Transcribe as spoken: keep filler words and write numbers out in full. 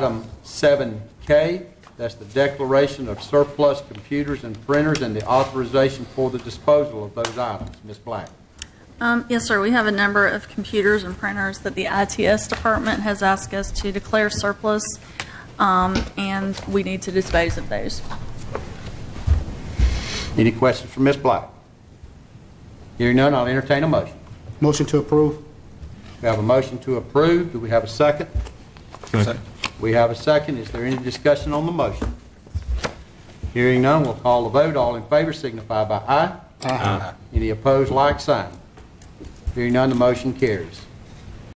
Item seven K, that's the declaration of surplus computers and printers and the authorization for the disposal of those items. Miz Black. Um, yes, sir. We have a number of computers and printers that the I T S department has asked us to declare surplus, um, and we need to dispose of those. Any questions for Miz Black? Hearing none, I'll entertain a motion. Motion to approve. We have a motion to approve. Do we have a second? Second. We have a second. Is there any discussion on the motion? Hearing none, we'll call the vote. All in favor signify by aye. Aye. Aye. Any opposed, like sign. Hearing none, the motion carries.